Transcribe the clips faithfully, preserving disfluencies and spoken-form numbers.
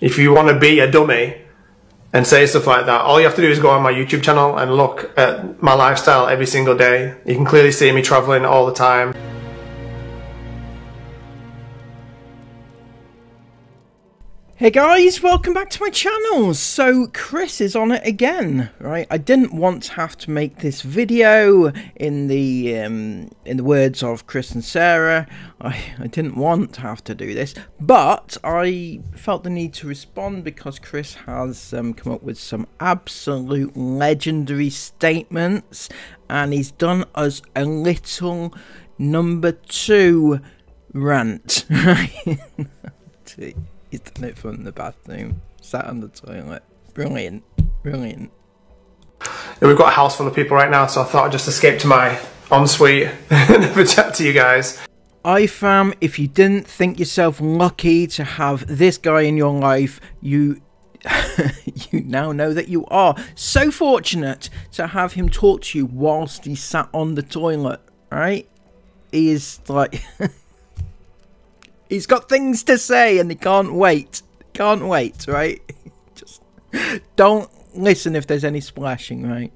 if you want to be a dummy and say stuff like that, all you have to do is go on my YouTube channel and look at my lifestyle every single day. You can clearly see me traveling all the time. Hey guys, welcome back to my channel. So Chris is on it again, right? I didn't want to have to make this video. In the um, in the words of Chris and Sarah, I, I didn't want to have to do this, but I felt the need to respond because Chris has um, come up with some absolute legendary statements, and he's done us a little number two rant. He's done it from the bathroom, sat on the toilet. Brilliant, brilliant. Yeah, we've got a house full of people right now, so I thought I'd just escape to my ensuite and have a chat to you guys. I FAM, if you didn't think yourself lucky to have this guy in your life, you you now know that you are so fortunate to have him talk to you whilst he sat on the toilet, right? He is like... He's got things to say and they can't wait. Can't wait, right? Just don't listen if there's any splashing, right?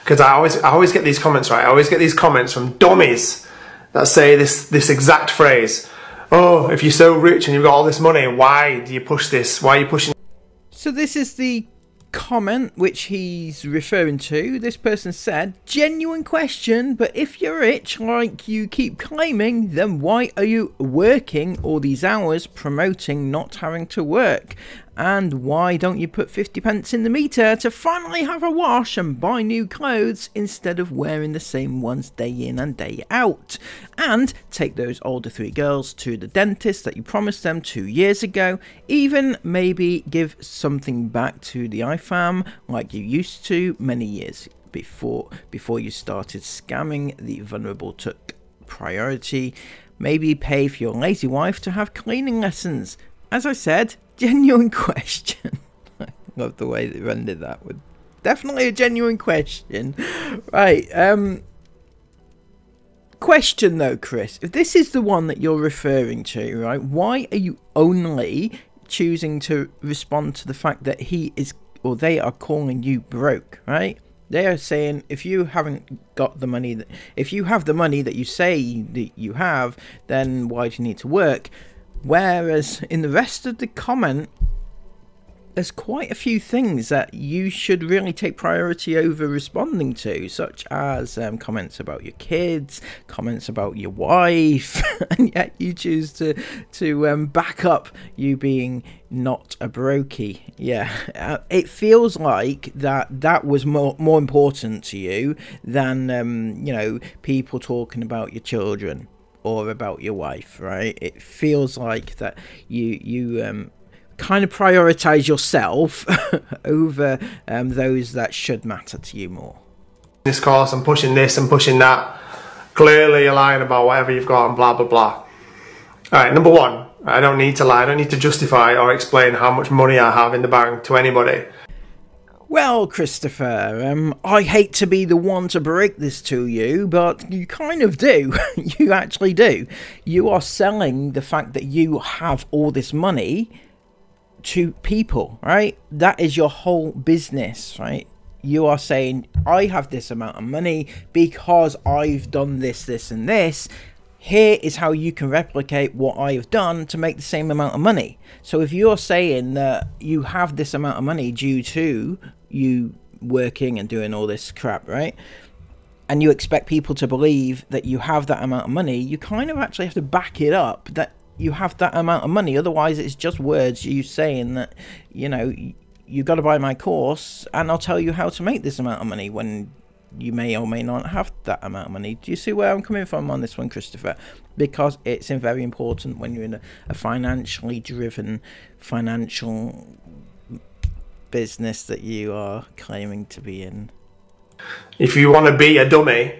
Because I always, I always get these comments, right? I always get these comments from dummies that say this, this exact phrase. Oh, if you're so rich and you've got all this money, why do you push this? Why are you pushing? So this is the comment which he's referring to. This person said, genuine question, but if you're rich like you keep claiming, then why are you working all these hours promoting not having to work? And why don't you put fifty pence in the meter to finally have a wash and buy new clothes instead of wearing the same ones day in and day out? And take those older three girls to the dentist that you promised them two years ago. Even maybe give something back to the I FAM like you used to many years before, before you started scamming the vulnerable. Took priority. Maybe pay for your lazy wife to have cleaning lessons. As I said, genuine question. I love the way they rendered that with definitely a genuine question. Right, um question though, Chris, if this is the one that you're referring to, right, why are you only choosing to respond to the fact that he is, or they are calling you broke, right? They are saying if you haven't got the money that, if you have the money that you say that you have, then why do you need to work? Whereas in the rest of the comment, there's quite a few things that you should really take priority over responding to, such as um, comments about your kids, comments about your wife, and yet you choose to to um, back up you being not a brokey. Yeah, uh, it feels like that that was more more important to you than um, you know, people talking about your children or about your wife, right? It feels like that you you um, kind of prioritize yourself over um, those that should matter to you more. This course, I'm pushing this and pushing that. Clearly you're lying about whatever you've got and blah, blah, blah. All right, number one, I don't need to lie. I don't need to justify or explain how much money I have in the bank to anybody. Well, Christopher, um, I hate to be the one to break this to you, but you kind of do. You actually do. You are selling the fact that you have all this money to people, right? That is your whole business, right? You are saying, I have this amount of money because I've done this, this, and this. Here is how you can replicate what I have done to make the same amount of money. So if you're saying that you have this amount of money due to you working and doing all this crap, right? And you expect people to believe that you have that amount of money, you kind of actually have to back it up that you have that amount of money. Otherwise, it's just words you saying that, you know, you got to buy my course and I'll tell you how to make this amount of money when you may or may not have that amount of money. Do you see where I'm coming from on this one, Christopher? Because it's very important when you're in a, a financially driven financial business that you are claiming to be in. If you want to be a dummy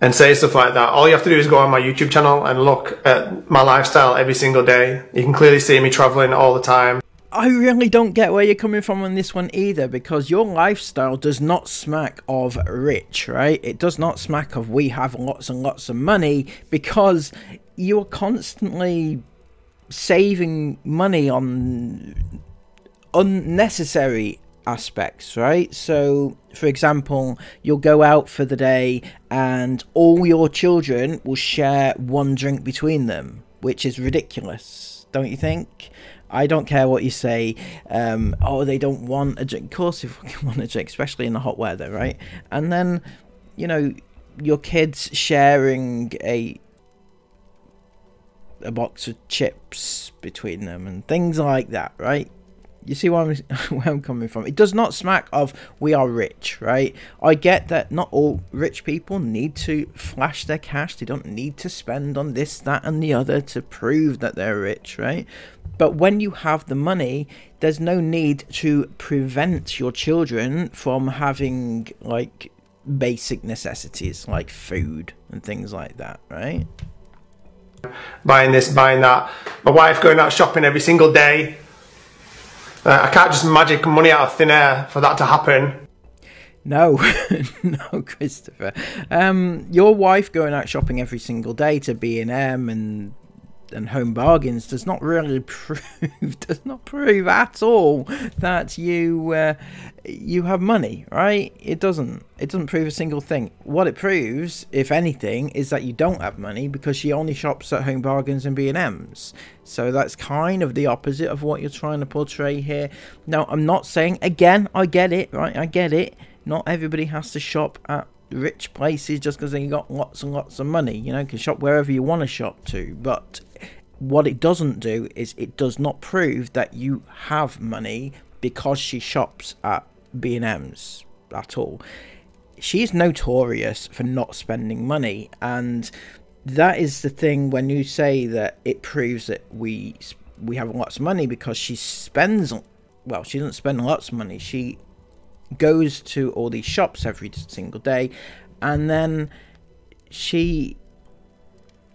and say stuff like that, all you have to do is go on my YouTube channel and look at my lifestyle every single day. You can clearly see me traveling all the time. I really don't get where you're coming from on this one either, because your lifestyle does not smack of rich, right? It does not smack of we have lots and lots of money, because you're constantly saving money on unnecessary aspects, right? So, for example, you'll go out for the day and all your children will share one drink between them, which is ridiculous, don't you think? I don't care what you say, um, oh, they don't want a drink. Of course they fucking want a drink, especially in the hot weather, right? And then, you know, your kids sharing a a box of chips between them and things like that, right? You see where I'm, where I'm coming from. It does not smack of we are rich, right? I get that not all rich people need to flash their cash. They don't need to spend on this, that, and the other to prove that they're rich, right? But when you have the money, there's no need to prevent your children from having, like, basic necessities like food and things like that, right? Buying this, buying that. My wife going out shopping every single day. Uh, I can't just magic money out of thin air for that to happen. No, no, Christopher. Um, your wife going out shopping every single day to B and M and and Home Bargains does not really prove, does not prove at all that you uh, you have money, right? It doesn't. It doesn't prove a single thing. What it proves, if anything, is that you don't have money because she only shops at Home Bargains and B and M's. So that's kind of the opposite of what you're trying to portray here. Now, I'm not saying, again, I get it, right? I get it. Not everybody has to shop at rich places just because they got lots and lots of money. You know, you can shop wherever you want to shop to, but what it doesn't do is it does not prove that you have money because she shops at B and M's at all. She's notorious for not spending money, and that is the thing when you say that it proves that we we have lots of money, because she spends, well, she doesn't spend lots of money. She goes to all these shops every single day, and then she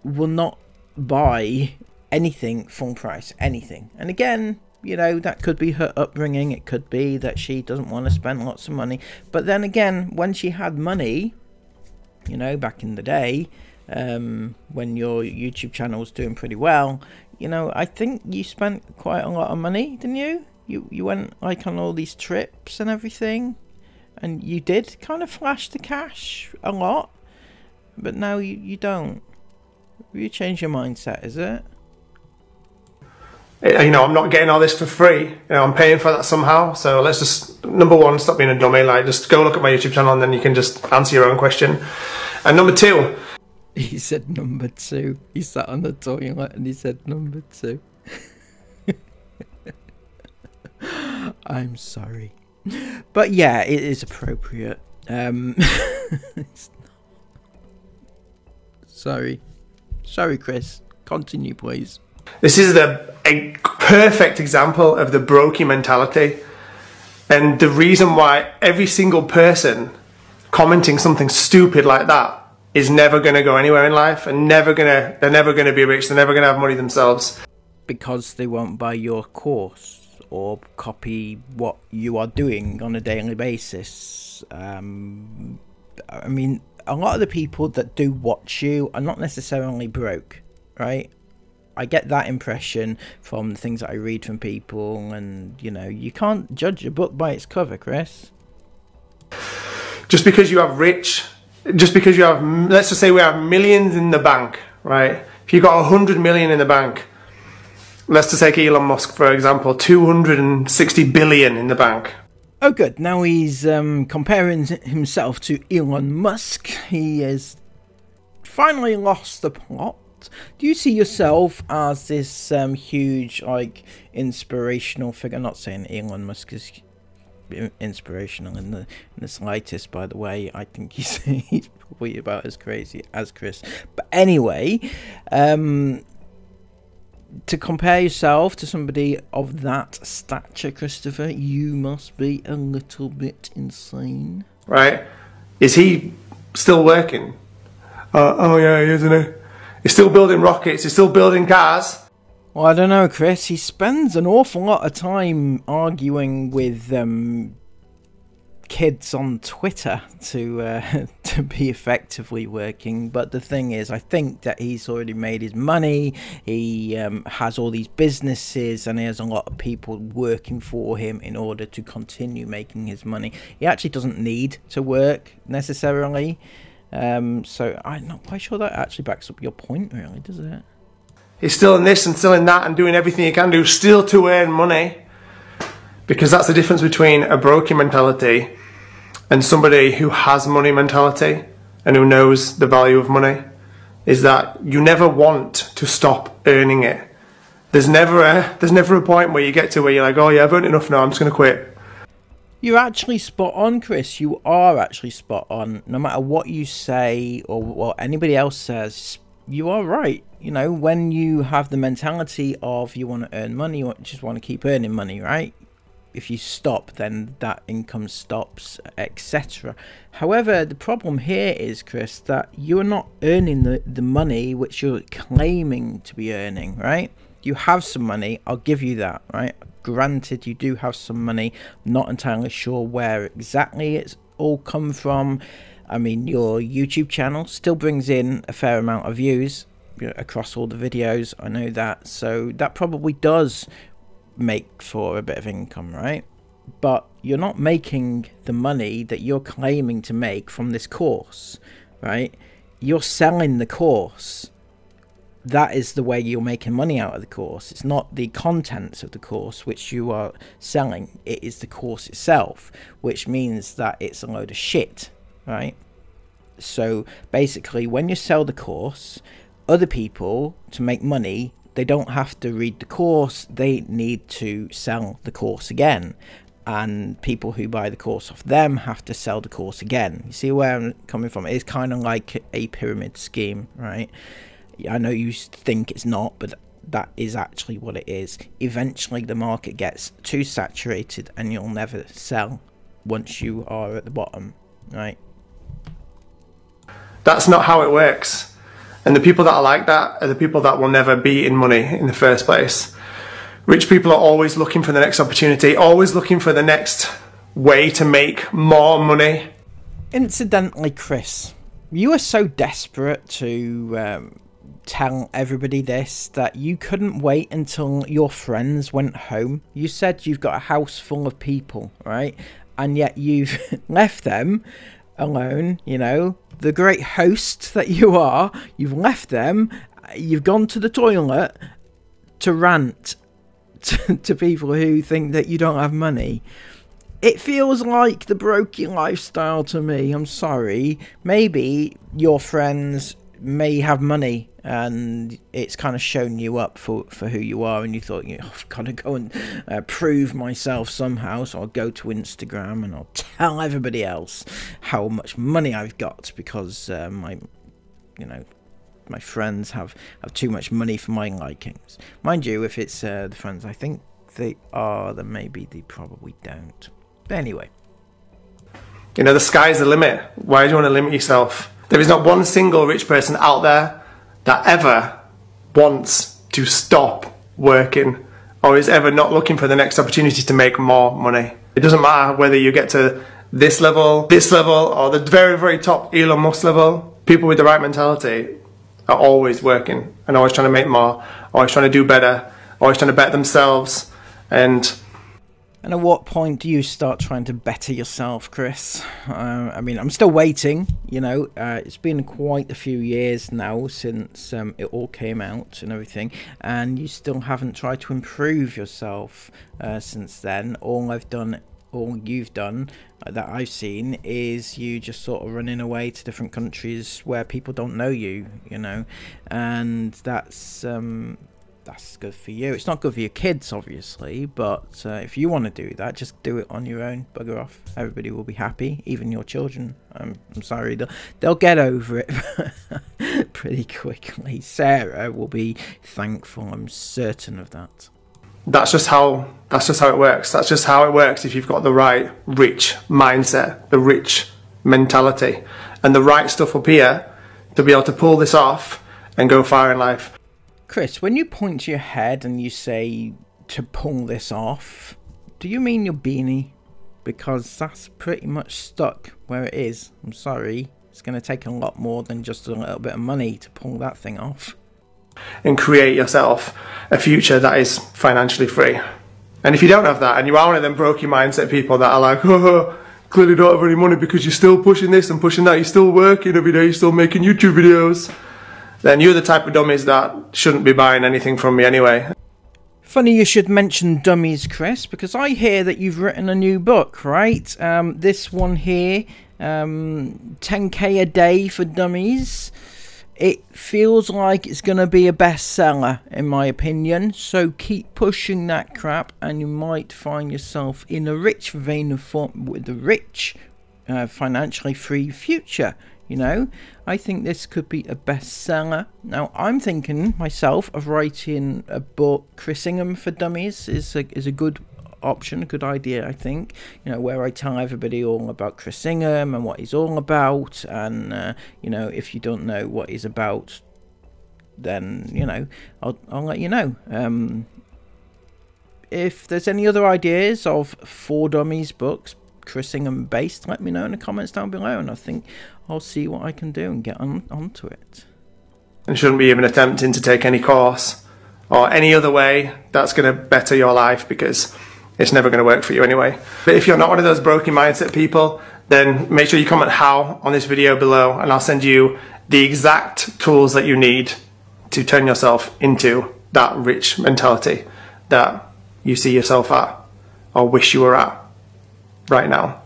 will not buy anything full price, anything. And again, you know, that could be her upbringing. It could be that she doesn't want to spend lots of money. But then again, when she had money, you know, back in the day, um, when your YouTube channel was doing pretty well, you know, I think you spent quite a lot of money, didn't you? You, you went, like, on all these trips and everything, and you did kind of flash the cash a lot, but now you, you don't. You change your mindset, is it? You know, I'm not getting all this for free. You know, I'm paying for that somehow, so let's just, number one, stop being a dummy. Like, just go look at my YouTube channel and then you can just answer your own question. And number two. He said number two. He sat on the toilet and he said number two. I'm sorry, but yeah, it is appropriate. Um, it's not... Sorry, sorry, Chris. Continue, please. This is the a perfect example of the brokey mentality, and the reason why every single person commenting something stupid like that is never going to go anywhere in life, and never gonna they're never going to be rich. They're never going to have money themselves because they won't buy your course or copy what you are doing on a daily basis. Um, I mean, a lot of the people that do watch you are not necessarily broke, right? I get that impression from the things that I read from people, and, you know, you can't judge a book by its cover, Chris. Just because you have rich, just because you have, let's just say we have millions in the bank, right? If you've got one hundred million in the bank, let's just take Elon Musk, for example, two hundred sixty billion in the bank. Oh, good. Now he's um, comparing himself to Elon Musk. He has finally lost the plot. Do you see yourself as this um, huge, like, inspirational figure? I'm not saying Elon Musk is inspirational in the, in the slightest, by the way. I think he's, he's probably about as crazy as Chris. But anyway, um... to compare yourself to somebody of that stature, Christopher, you must be a little bit insane. Right. Is he still working? Uh, oh, yeah, he is, isn't he? He's still building rockets. He's still building cars. Well, I don't know, Chris. He spends an awful lot of time arguing with um, kids on Twitter to uh, to be effectively working. But the thing is, I think that he's already made his money. He um, has all these businesses and he has a lot of people working for him in order to continue making his money. He actually doesn't need to work necessarily. Um, so I'm not quite sure that actually backs up your point really, does it? He's still in this and still in that and doing everything he can do still to earn money. Because that's the difference between a broken mentality and somebody who has money mentality and who knows the value of money, is that you never want to stop earning it. There's never a, there's never a point where you get to where you're like, oh yeah, I've earned enough now, I'm just going to quit. You're actually spot on, Chris. You are actually spot on. No matter what you say or what anybody else says, you are right. You know, when you have the mentality of you want to earn money, you just want to keep earning money, right? If you stop, then that income stops, et cetera. However, the problem here is, Chris, that you're not earning the, the money which you're claiming to be earning, right? You have some money, I'll give you that, right? Granted, you do have some money, not entirely sure where exactly it's all come from. I mean, your YouTube channel still brings in a fair amount of views across all the videos, I know that, so that probably does make for a bit of income, right? But you're not making the money that you're claiming to make from this course, right? You're selling the course. That is the way you're making money out of the course. It's not the contents of the course which you are selling, it is the course itself, which means that it's a load of shit, right? So basically, when you sell the course, other people, to make money, they don't have to read the course, they need to sell the course again. And people who buy the course off them have to sell the course again. You see where I'm coming from? It's kind of like a pyramid scheme, right? I know you think it's not, but that is actually what it is. Eventually the market gets too saturated and you'll never sell once you are at the bottom, right? That's not how it works. And the people that are like that are the people that will never be in money in the first place. Rich people are always looking for the next opportunity, always looking for the next way to make more money. Incidentally, Chris, you were so desperate to um, tell everybody this that you couldn't wait until your friends went home. You said you've got a house full of people, right? And yet you've left them alone, you know, the great host that you are. You've left them, you've gone to the toilet to rant to, to people who think that you don't have money. It feels like the brokey lifestyle to me, I'm sorry. Maybe your friends may have money and it's kind of shown you up for for who you are, and you thought, you know, I've got to go and uh, prove myself somehow, so I'll go to Instagram and I'll tell everybody else how much money I've got, because uh, my you know my friends have have too much money for my likings. Mind you, if it's uh, the friends I think they are, then maybe they probably don't. But anyway, you know, the sky's the limit. Why do you want to limit yourself? There is not one single rich person out there that ever wants to stop working or is ever not looking for the next opportunity to make more money. It doesn't matter whether you get to this level, this level, or the very, very top Elon Musk level. People with the right mentality are always working and always trying to make more, always trying to do better, always trying to better themselves. And And at what point do you start trying to better yourself, Chris? Uh, I mean, I'm still waiting, you know. Uh, it's been quite a few years now since um, it all came out and everything, and you still haven't tried to improve yourself uh, since then. All I've done, all you've done uh, that I've seen is you just sort of running away to different countries where people don't know you, you know, and that's... Um, that's good for you. It's not good for your kids, obviously, but uh, if you want to do that, just do it on your own. Bugger off. Everybody will be happy, even your children. I'm, I'm sorry, they'll, they'll get over it pretty quickly. Sarah will be thankful, I'm certain of that. That's just how, that's just how it works. That's just how it works if you've got the right rich mindset, the rich mentality, and the right stuff up here to be able to pull this off and go far in life. Chris, when you point to your head and you say to pull this off, do you mean your beanie? because that's pretty much stuck where it is. I'm sorry, it's going to take a lot more than just a little bit of money to pull that thing off. And create yourself a future that is financially free. And if you don't have that, and you are one of them brokey mindset people that are like, oh, clearly don't have any money because you're still pushing this and pushing that, you're still working every day, you're still making YouTube videos, then you're the type of dummies that shouldn't be buying anything from me anyway. Funny you should mention dummies, Chris, because I hear that you've written a new book, right? Um, this one here, um, ten K a day for dummies. It feels like it's going to be a bestseller, in my opinion, so keep pushing that crap and you might find yourself in a rich vein of thought with a rich, uh, financially free future, you know. I think this could be a bestseller. Now, I'm thinking myself of writing a book. Chris Ingham for Dummies is a, is a good option, a good idea, I think, you know, where I tell everybody all about Chris Ingham and what he's all about, and uh, you know, if you don't know what he's about, then, you know, I'll, I'll let you know. Um, if there's any other ideas of four dummies books, Chris Ingham based, let me know in the comments down below, and I think I'll see what I can do and get on onto it. And shouldn't be even attempting to take any course or any other way that's going to better your life, because it's never going to work for you anyway. But if you're not one of those broken mindset people, then make sure you comment how on this video below, and I'll send you the exact tools that you need to turn yourself into that rich mentality that you see yourself at or wish you were at right now.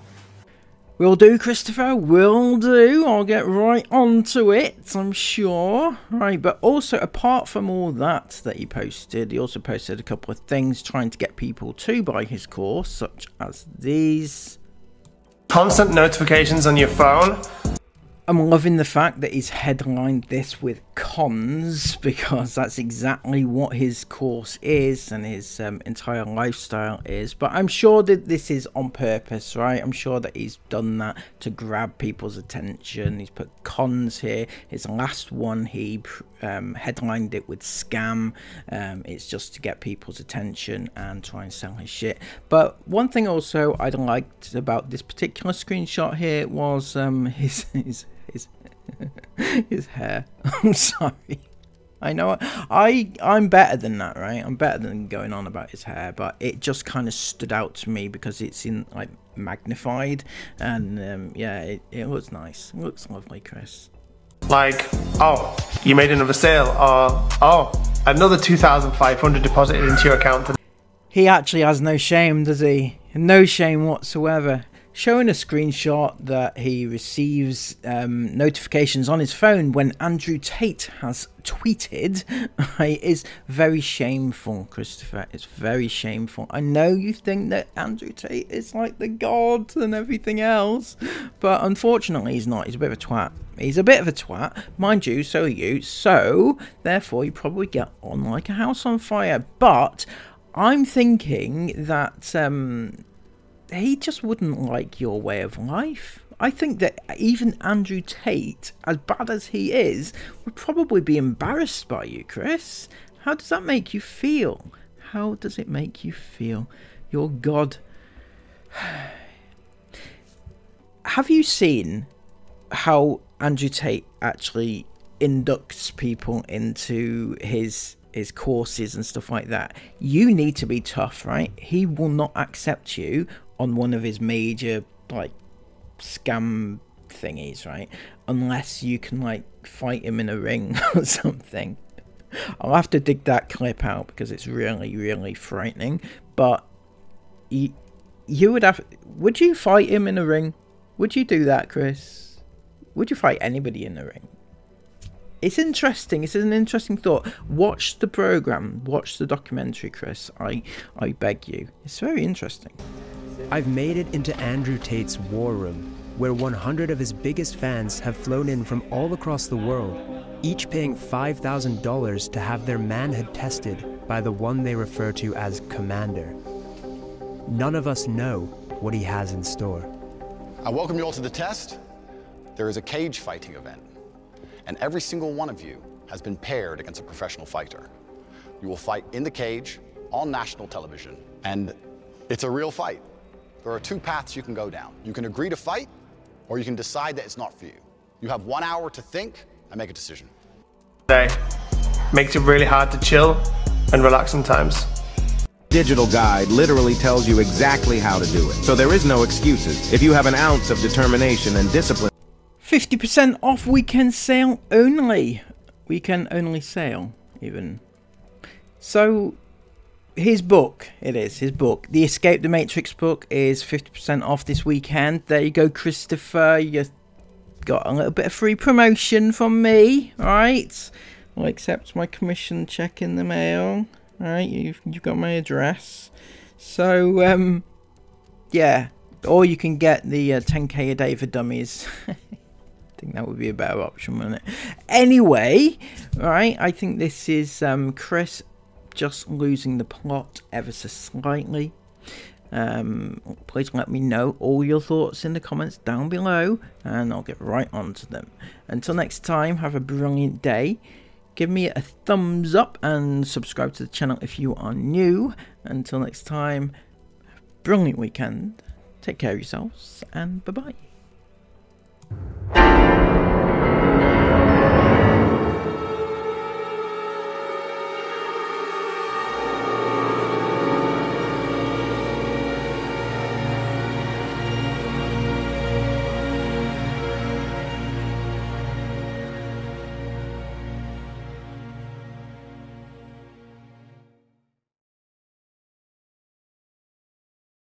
Will do, Christopher, will do. I'll get right onto it, I'm sure. Right, but also, apart from all that that he posted, he also posted a couple of things trying to get people to buy his course, such as these. Constant notifications on your phone. I'm loving the fact that he's headlined this with cons, because that's exactly what his course is and his um, entire lifestyle is. But I'm sure that this is on purpose, right? I'm sure that he's done that to grab people's attention. He's put cons here. His last one, he um, headlined it with scam. Um, it's just to get people's attention and try and sell his shit. But one thing also I liked about this particular screenshot here was um, his... his His, his hair. I'm sorry. I know I I'm better than that, right? I'm better than going on about his hair, but it just kind of stood out to me because it's in like magnified, and um, yeah, it, it looks nice. It looks lovely, Chris. Like, oh, you made another sale, or oh, another two thousand five hundred deposited into your account today. He actually has no shame, does he? No shame whatsoever. Showing a screenshot that he receives um, notifications on his phone when Andrew Tate has tweeted, right, is very shameful, Christopher. It's very shameful. I know you think that Andrew Tate is like the god and everything else, but unfortunately he's not. He's a bit of a twat. He's a bit of a twat, mind you, so are you. So, therefore, you probably get on like a house on fire. But I'm thinking that... Um, he just wouldn't like your way of life. I think that even Andrew Tate, as bad as he is, would probably be embarrassed by you, Chris. How does that make you feel? How does it make you feel? Your God. Have you seen how Andrew Tate actually inducts people into his... his courses and stuff like that? You need to be tough, right? He will not accept you on one of his major like scam thingies, right, unless you can like fight him in a ring or something. I'll have to dig that clip out because it's really, really frightening. But you, you would have would you fight him in a ring? Would you do that, Chris? Would you fight anybody in the ring? It's interesting. It's an interesting thought. Watch the program. Watch the documentary, Chris. I, I beg you. It's very interesting. I've made it into Andrew Tate's war room, where one hundred of his biggest fans have flown in from all across the world, each paying five thousand dollars to have their manhood tested by the one they refer to as Commander. None of us know what he has in store. I welcome you all to the test. There is a cage fighting event, and every single one of you has been paired against a professional fighter. You will fight in the cage on national television, and it's a real fight. There are two paths you can go down. You can agree to fight, or you can decide that it's not for you. You have one hour to think and make a decision. Today makes it really hard to chill and relax sometimes. Digital guide literally tells you exactly how to do it, so there is no excuses. If you have an ounce of determination and discipline. fifty percent off weekend sale only. Weekend only sale, even. So, his book, it is, his book. The Escape the Matrix book is fifty percent off this weekend. There you go, Christopher. You got a little bit of free promotion from me, alright? I'll accept my commission check in the mail. Alright, you've, you've got my address. So, um, yeah. Or you can get the uh, ten K a day for dummies. I think that would be a better option, wouldn't it? Anyway, right, I think this is um, Chris just losing the plot ever so slightly. Um, please let me know all your thoughts in the comments down below, and I'll get right on to them. Until next time, have a brilliant day. Give me a thumbs up and subscribe to the channel if you are new. Until next time, have a brilliant weekend. Take care of yourselves, and bye-bye.